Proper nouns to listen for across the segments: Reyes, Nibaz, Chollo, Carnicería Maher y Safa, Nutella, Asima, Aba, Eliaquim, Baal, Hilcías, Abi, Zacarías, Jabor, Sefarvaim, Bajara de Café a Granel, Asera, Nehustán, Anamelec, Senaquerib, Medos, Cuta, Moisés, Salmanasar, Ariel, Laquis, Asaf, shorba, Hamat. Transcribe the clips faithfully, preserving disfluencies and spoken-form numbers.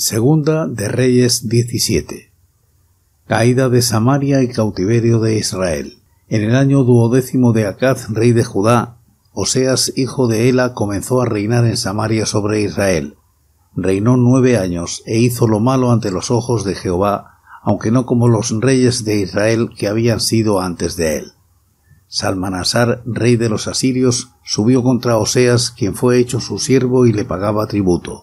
Segunda de Reyes diecisiete. Caída de Samaria y cautiverio de Israel. En el año duodécimo de Acaz, rey de Judá, Oseas, hijo de Ela, comenzó a reinar en Samaria sobre Israel. Reinó nueve años, e hizo lo malo ante los ojos de Jehová, aunque no como los reyes de Israel que habían sido antes de él. Salmanasar, rey de los asirios, subió contra Oseas, quien fue hecho su siervo y le pagaba tributo.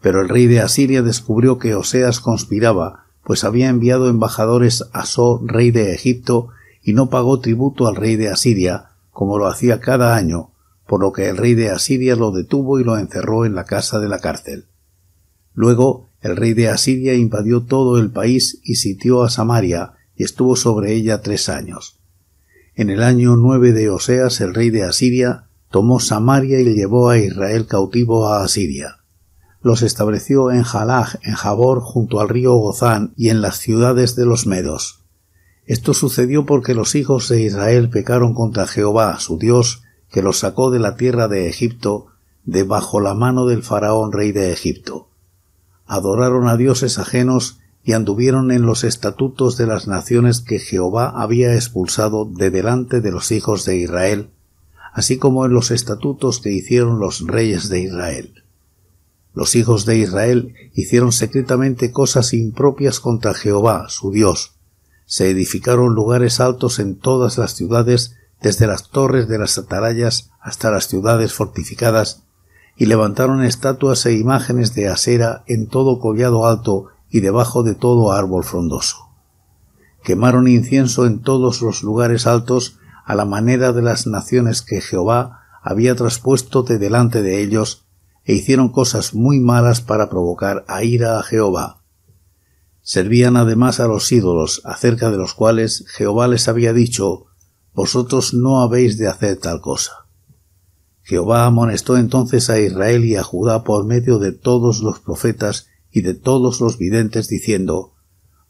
Pero el rey de Asiria descubrió que Oseas conspiraba, pues había enviado embajadores a So, rey de Egipto, y no pagó tributo al rey de Asiria, como lo hacía cada año, por lo que el rey de Asiria lo detuvo y lo encerró en la casa de la cárcel. Luego el rey de Asiria invadió todo el país y sitió a Samaria, y estuvo sobre ella tres años. En el año nueve de Oseas, el rey de Asiria tomó Samaria y llevó a Israel cautivo a Asiria. Los estableció en Jalaj, en Jabor, junto al río Gozán, y en las ciudades de los Medos. Esto sucedió porque los hijos de Israel pecaron contra Jehová, su Dios, que los sacó de la tierra de Egipto, de bajo la mano del faraón rey de Egipto. Adoraron a dioses ajenos y anduvieron en los estatutos de las naciones que Jehová había expulsado de delante de los hijos de Israel, así como en los estatutos que hicieron los reyes de Israel. Los hijos de Israel hicieron secretamente cosas impropias contra Jehová, su Dios. Se edificaron lugares altos en todas las ciudades, desde las torres de las atarayas hasta las ciudades fortificadas, y levantaron estatuas e imágenes de acera en todo collado alto y debajo de todo árbol frondoso. Quemaron incienso en todos los lugares altos, a la manera de las naciones que Jehová había traspuesto de delante de ellos, e hicieron cosas muy malas para provocar a ira a Jehová. Servían además a los ídolos, acerca de los cuales Jehová les había dicho: «Vosotros no habéis de hacer tal cosa». Jehová amonestó entonces a Israel y a Judá por medio de todos los profetas y de todos los videntes, diciendo: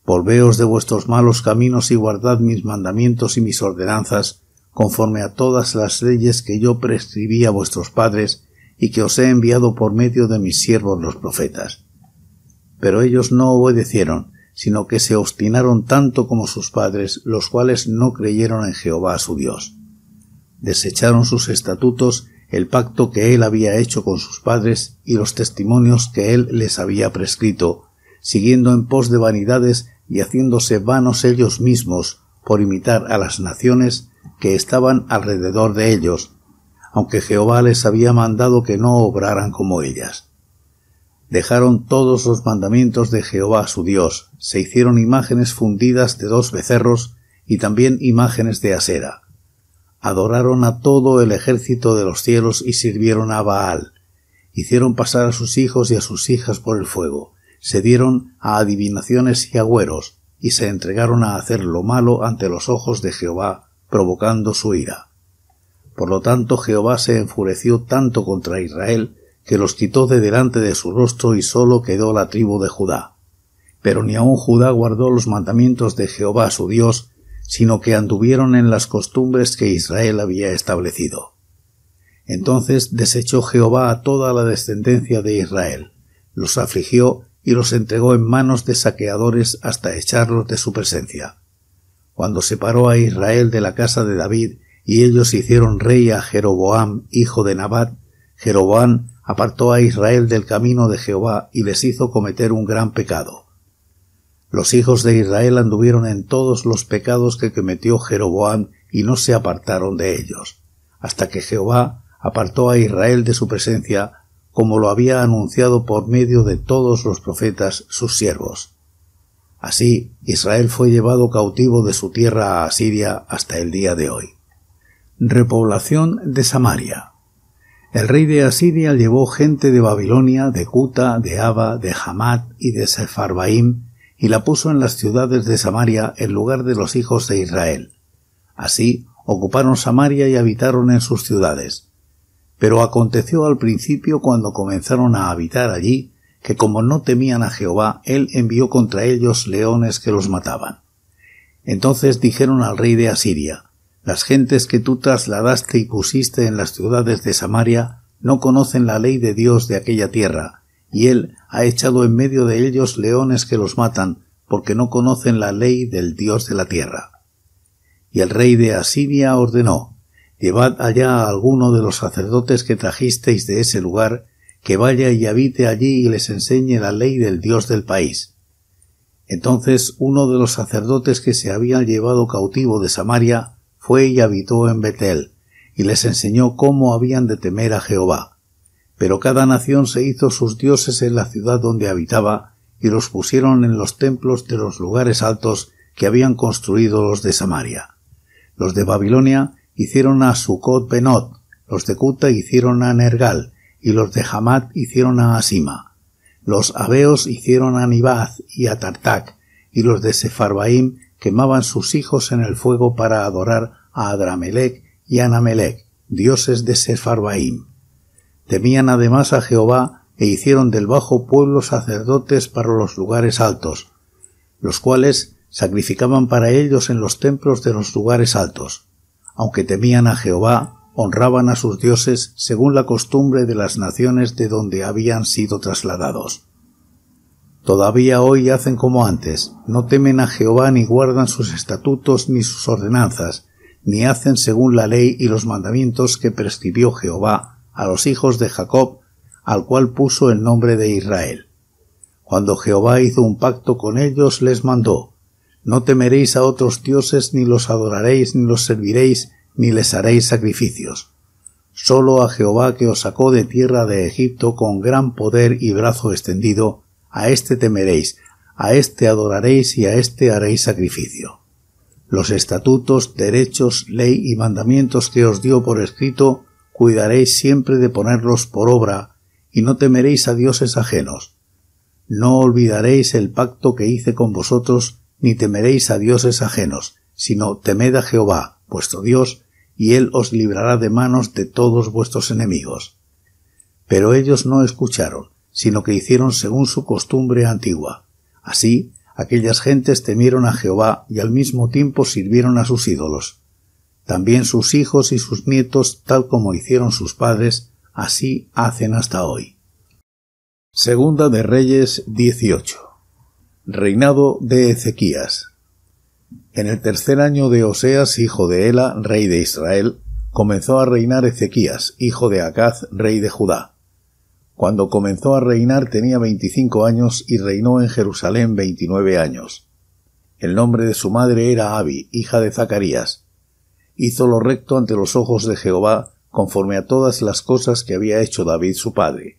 «Volveos de vuestros malos caminos y guardad mis mandamientos y mis ordenanzas, conforme a todas las leyes que yo prescribí a vuestros padres y que os he enviado por medio de mis siervos los profetas». Pero ellos no obedecieron, sino que se obstinaron tanto como sus padres, los cuales no creyeron en Jehová su Dios. Desecharon sus estatutos, el pacto que él había hecho con sus padres y los testimonios que él les había prescrito, siguiendo en pos de vanidades y haciéndose vanos ellos mismos por imitar a las naciones que estaban alrededor de ellos, aunque Jehová les había mandado que no obraran como ellas. Dejaron todos los mandamientos de Jehová su Dios, se hicieron imágenes fundidas de dos becerros y también imágenes de acera. Adoraron a todo el ejército de los cielos y sirvieron a Baal. Hicieron pasar a sus hijos y a sus hijas por el fuego, se dieron a adivinaciones y agüeros, y se entregaron a hacer lo malo ante los ojos de Jehová, provocando su ira. Por lo tanto, Jehová se enfureció tanto contra Israel, que los quitó de delante de su rostro y solo quedó la tribu de Judá. Pero ni aun Judá guardó los mandamientos de Jehová su Dios, sino que anduvieron en las costumbres que Israel había establecido. Entonces desechó Jehová a toda la descendencia de Israel, los afligió y los entregó en manos de saqueadores hasta echarlos de su presencia. Cuando separó a Israel de la casa de David y ellos hicieron rey a Jeroboam, hijo de Nabat, Jeroboam apartó a Israel del camino de Jehová y les hizo cometer un gran pecado. Los hijos de Israel anduvieron en todos los pecados que cometió Jeroboam y no se apartaron de ellos, hasta que Jehová apartó a Israel de su presencia, como lo había anunciado por medio de todos los profetas sus siervos. Así Israel fue llevado cautivo de su tierra a Asiria hasta el día de hoy. Repoblación de Samaria. El rey de Asiria llevó gente de Babilonia, de Cuta, de Aba, de Hamat y de Sefarvaim, y la puso en las ciudades de Samaria en lugar de los hijos de Israel. Así ocuparon Samaria y habitaron en sus ciudades. Pero aconteció al principio, cuando comenzaron a habitar allí, que como no temían a Jehová, él envió contra ellos leones que los mataban. Entonces dijeron al rey de Asiria: «Las gentes que tú trasladaste y pusiste en las ciudades de Samaria no conocen la ley de Dios de aquella tierra, y él ha echado en medio de ellos leones que los matan, porque no conocen la ley del Dios de la tierra. Y el rey de Asiria ordenó: llevad allá a alguno de los sacerdotes que trajisteis de ese lugar, que vaya y habite allí y les enseñe la ley del Dios del país. Entonces uno de los sacerdotes que se habían llevado cautivo de Samaria fue y habitó en Betel, y les enseñó cómo habían de temer a Jehová. Pero cada nación se hizo sus dioses en la ciudad donde habitaba, y los pusieron en los templos de los lugares altos que habían construido los de Samaria. Los de Babilonia hicieron a Sucot-Benot, los de Cuta hicieron a Nergal, y los de Hamat hicieron a Asima. Los Aveos hicieron a Nibaz y a Tartac, y los de Sefarvaim quemaban sus hijos en el fuego para adorar a Adramelec y a Anamelec, dioses de Sefarvaim. Temían además a Jehová e hicieron del bajo pueblo sacerdotes para los lugares altos, los cuales sacrificaban para ellos en los templos de los lugares altos. Aunque temían a Jehová, honraban a sus dioses según la costumbre de las naciones de donde habían sido trasladados. Todavía hoy hacen como antes, no temen a Jehová ni guardan sus estatutos ni sus ordenanzas, ni hacen según la ley y los mandamientos que prescribió Jehová a los hijos de Jacob, al cual puso el nombre de Israel. Cuando Jehová hizo un pacto con ellos, les mandó: no temeréis a otros dioses, ni los adoraréis, ni los serviréis, ni les haréis sacrificios. Solo a Jehová, que os sacó de tierra de Egipto con gran poder y brazo extendido, a éste temeréis, a éste adoraréis y a éste haréis sacrificio. Los estatutos, derechos, ley y mandamientos que os dio por escrito, cuidaréis siempre de ponerlos por obra, y no temeréis a dioses ajenos. No olvidaréis el pacto que hice con vosotros, ni temeréis a dioses ajenos, sino temed a Jehová, vuestro Dios, y él os librará de manos de todos vuestros enemigos. Pero ellos no escucharon, sino que hicieron según su costumbre antigua. Así, aquellas gentes temieron a Jehová y al mismo tiempo sirvieron a sus ídolos. También sus hijos y sus nietos, tal como hicieron sus padres, así hacen hasta hoy. Segunda de Reyes dieciocho. Reinado de Ezequías. En el tercer año de Oseas, hijo de Ela, rey de Israel, comenzó a reinar Ezequías, hijo de Acaz, rey de Judá. Cuando comenzó a reinar tenía veinticinco años y reinó en Jerusalén veintinueve años. El nombre de su madre era Abi, hija de Zacarías. Hizo lo recto ante los ojos de Jehová, conforme a todas las cosas que había hecho David su padre.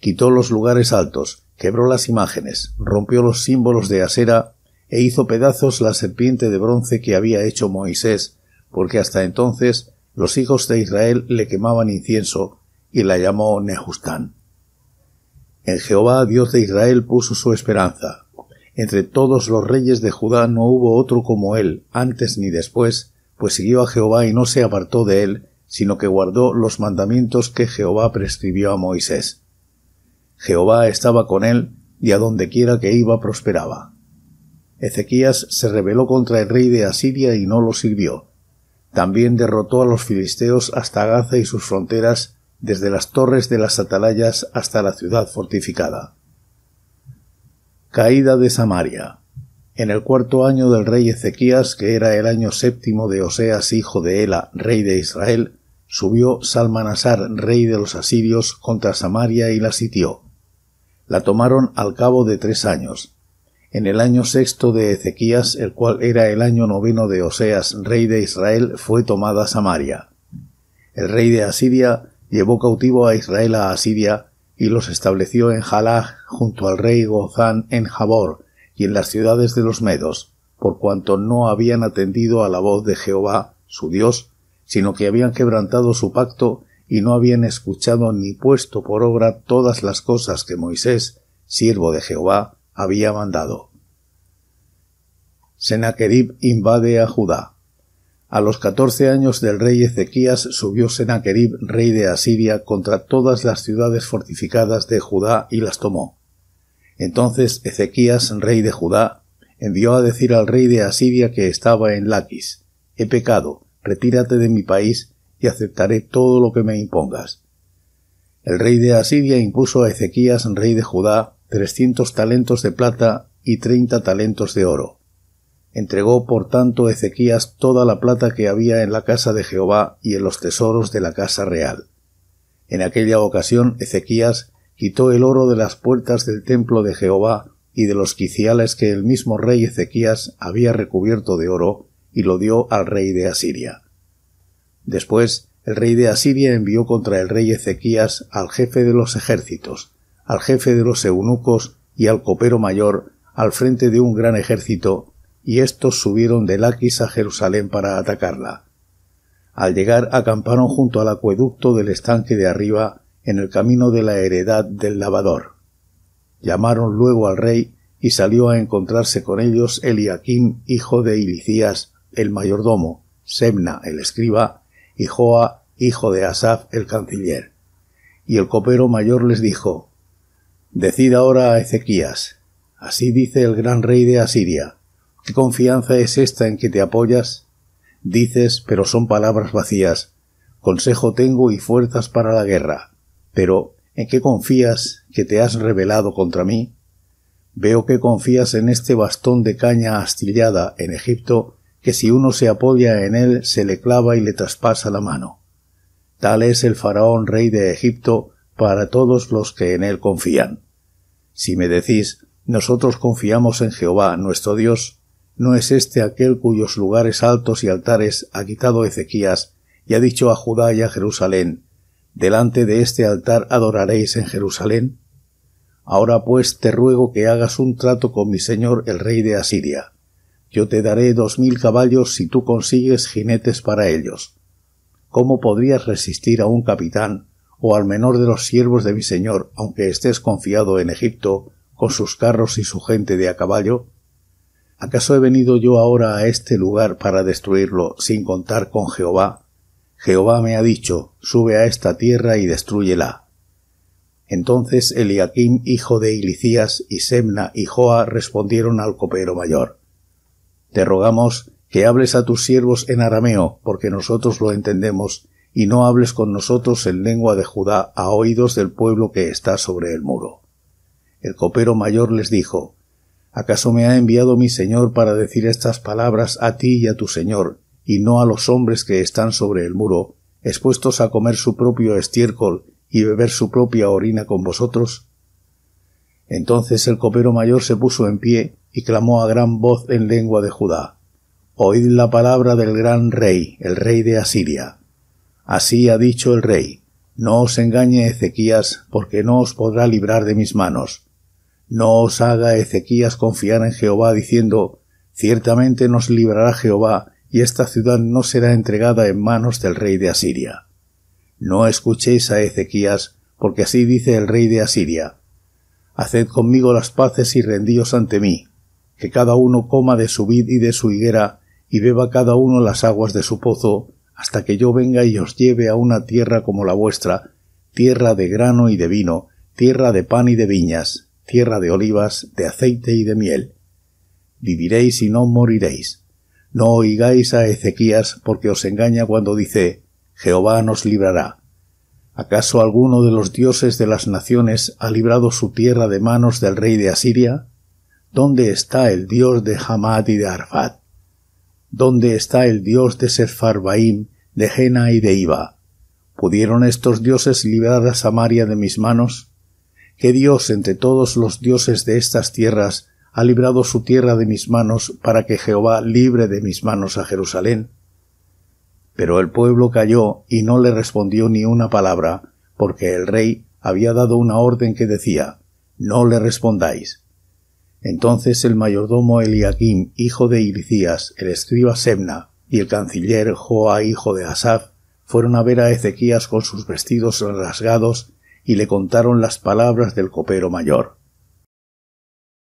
Quitó los lugares altos, quebró las imágenes, rompió los símbolos de Asera, e hizo pedazos la serpiente de bronce que había hecho Moisés, porque hasta entonces los hijos de Israel le quemaban incienso, y la llamó Nehustán. En Jehová, Dios de Israel, puso su esperanza. Entre todos los reyes de Judá no hubo otro como él, antes ni después, pues siguió a Jehová y no se apartó de él, sino que guardó los mandamientos que Jehová prescribió a Moisés. Jehová estaba con él, y a donde quiera que iba prosperaba. Ezequías se rebeló contra el rey de Asiria y no lo sirvió. También derrotó a los filisteos hasta Gaza y sus fronteras, desde las torres de las atalayas hasta la ciudad fortificada. Caída de Samaria. En el cuarto año del rey Ezequías, que era el año séptimo de Oseas, hijo de Ela, rey de Israel, subió Salmanasar, rey de los asirios, contra Samaria y la sitió. La tomaron al cabo de tres años. En el año sexto de Ezequías, el cual era el año noveno de Oseas, rey de Israel, fue tomada Samaria. El rey de Asiria llevó cautivo a Israel a Asiria y los estableció en Jalaj, junto al rey Gozán en Jabor, y en las ciudades de los Medos, por cuanto no habían atendido a la voz de Jehová, su Dios, sino que habían quebrantado su pacto y no habían escuchado ni puesto por obra todas las cosas que Moisés, siervo de Jehová, había mandado. Senaquerib invade a Judá. A los catorce años del rey Ezequías subió Senaquerib, rey de Asiria, contra todas las ciudades fortificadas de Judá y las tomó. Entonces Ezequías, rey de Judá, envió a decir al rey de Asiria que estaba en Laquis: he pecado, retírate de mi país y aceptaré todo lo que me impongas. El rey de Asiria impuso a Ezequías, rey de Judá, trescientos talentos de plata y treinta talentos de oro. Entregó, por tanto, Ezequías toda la plata que había en la casa de Jehová y en los tesoros de la casa real. En aquella ocasión Ezequías quitó el oro de las puertas del templo de Jehová y de los quiciales que el mismo rey Ezequías había recubierto de oro, y lo dio al rey de Asiria. Después, el rey de Asiria envió contra el rey Ezequías al jefe de los ejércitos, al jefe de los eunucos y al copero mayor, al frente de un gran ejército, y estos subieron de Laquis a Jerusalén para atacarla. Al llegar acamparon junto al acueducto del estanque de arriba, en el camino de la heredad del lavador. Llamaron luego al rey, y salió a encontrarse con ellos Eliaquim, hijo de Hilcías, el mayordomo, Semna, el escriba, y Joa, hijo de Asaf, el canciller. Y el copero mayor les dijo: «Decid ahora a Ezequías: así dice el gran rey de Asiria: ¿qué confianza es esta en que te apoyas? Dices, pero son palabras vacías: consejo tengo y fuerzas para la guerra. Pero ¿en qué confías que te has rebelado contra mí? Veo que confías en este bastón de caña astillada en Egipto, que si uno se apoya en él se le clava y le traspasa la mano. Tal es el faraón rey de Egipto para todos los que en él confían. Si me decís: nosotros confiamos en Jehová nuestro Dios, ¿no es este aquel cuyos lugares altos y altares ha quitado Ezequías y ha dicho a Judá y a Jerusalén: delante de este altar adoraréis en Jerusalén? Ahora pues te ruego que hagas un trato con mi señor el rey de Asiria. Yo te daré dos mil caballos si tú consigues jinetes para ellos. ¿Cómo podrías resistir a un capitán o al menor de los siervos de mi señor, aunque estés confiado en Egipto, con sus carros y su gente de a caballo? ¿Acaso he venido yo ahora a este lugar para destruirlo sin contar con Jehová? Jehová me ha dicho: sube a esta tierra y destrúyela». Entonces Eliaquim, hijo de Hilcías, y Semna y Joa respondieron al copero mayor: «Te rogamos que hables a tus siervos en arameo, porque nosotros lo entendemos, y no hables con nosotros en lengua de Judá a oídos del pueblo que está sobre el muro». El copero mayor les dijo: «¿Acaso me ha enviado mi señor para decir estas palabras a ti y a tu señor, y no a los hombres que están sobre el muro, expuestos a comer su propio estiércol y beber su propia orina con vosotros?». Entonces el copero mayor se puso en pie y clamó a gran voz en lengua de Judá: «Oíd la palabra del gran rey, el rey de Asiria. Así ha dicho el rey: no os engañe Ezequías, porque no os podrá librar de mis manos. No os haga Ezequías confiar en Jehová diciendo: ciertamente nos librará Jehová, y esta ciudad no será entregada en manos del rey de Asiria. No escuchéis a Ezequías, porque así dice el rey de Asiria: haced conmigo las paces y rendíos ante mí, que cada uno coma de su vid y de su higuera, y beba cada uno las aguas de su pozo, hasta que yo venga y os lleve a una tierra como la vuestra, tierra de grano y de vino, tierra de pan y de viñas, tierra de olivas, de aceite y de miel. Viviréis y no moriréis. No oigáis a Ezequías, porque os engaña cuando dice: Jehová nos librará. ¿Acaso alguno de los dioses de las naciones ha librado su tierra de manos del rey de Asiria? ¿Dónde está el dios de Hamat y de Arfad? ¿Dónde está el dios de Sefarvaim, de Jena y de Iba? ¿Pudieron estos dioses librar a Samaria de mis manos? ¿Qué dios entre todos los dioses de estas tierras ha librado su tierra de mis manos, para que Jehová libre de mis manos a Jerusalén?». Pero el pueblo calló y no le respondió ni una palabra, porque el rey había dado una orden que decía: «No le respondáis». Entonces el mayordomo Eliaquim, hijo de Hilcías, el escriba Semna y el canciller Joa, hijo de Asaf, fueron a ver a Ezequías con sus vestidos rasgados y le contaron las palabras del copero mayor.